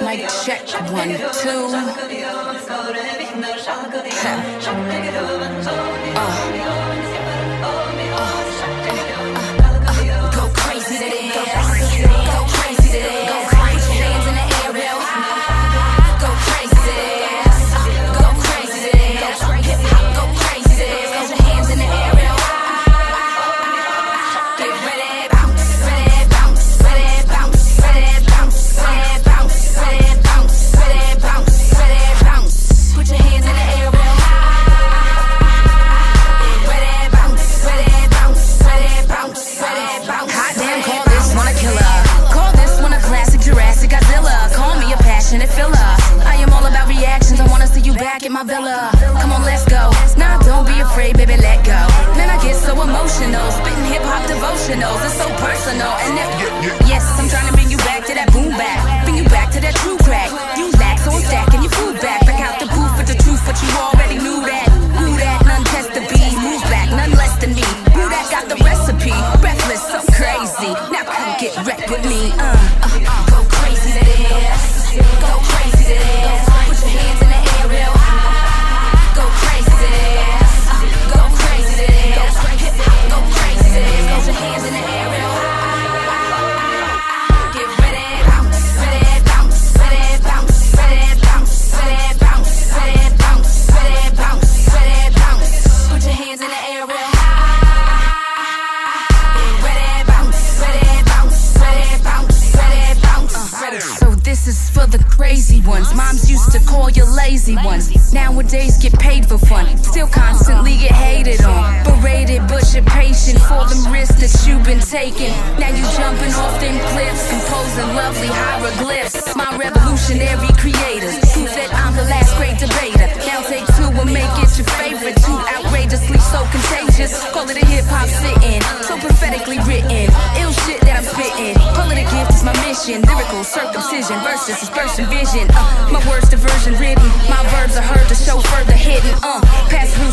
Mic check, 1, 2. Go crazy today. Go crazy today. Go crazy, hands in the air, real high. Go crazy today. Go crazy today. Hip hop, go crazy today. Go hands in the air, real high. Get ready, bounce, ready, bounce, ready, bounce, ready, bounce, ready, bounce, ready, bounce, ready, bounce, ready, bounce. Put your hands in the air, real high. Get ready, bounce, ready, bounce, ready, bounce, ready, bounce. Hot damn, call this one a killer. Call this one a classic Jurassic Godzilla. Call me a passionate filler. I am all about reactions. I wanna see you back at my villa. Come on, let's go. Nah, don't be afraid, baby, let go. Man, I get so emotional, spitting hip hop devotionals. It's so personal, and that yes, I'm trying to bring you back to that boom back, bring you back to that true crack. You lack, so I'm stacking your food back. Back out the booth with the truth, but you already knew that. Who that? None test the beat. Move back, none less than me. Who that got the recipe? Breathless, so crazy. Now come get wrecked with me. Go crazy today. Go crazy today. Put your hands in the air real high. Go crazy today. Go crazy today. Hip hop, go crazy today. Put your hands in the air real high. Get ready, bounce, ready, bounce, ready, bounce, ready, bounce, ready, bounce, ready, bounce, ready, bounce, ready, bounce. Put your hands in the air real high. Get ready, bounce, ready, bounce, ready, bounce, ready, bounce. So this is for the crazy ones. Moms used to call you lazy ones. Nowadays get paid for fun. Still constantly get hated on, berated, but you're patient for them risks that you've been taking. Now you jumping off them cliffs, composing lovely hieroglyphs. My revolutionary creators, who said I'm the last great debater. Now take two and make it your favorite. Too outrageously so contagious. Call it a hip-hop sit-in, so prophetically written. Ill shit that I'm spitting. Call it a gift, it's my mission. Lyrical circumcision versus dispersion vision. My words diversion written. My verbs are heard to show further hidden. Past who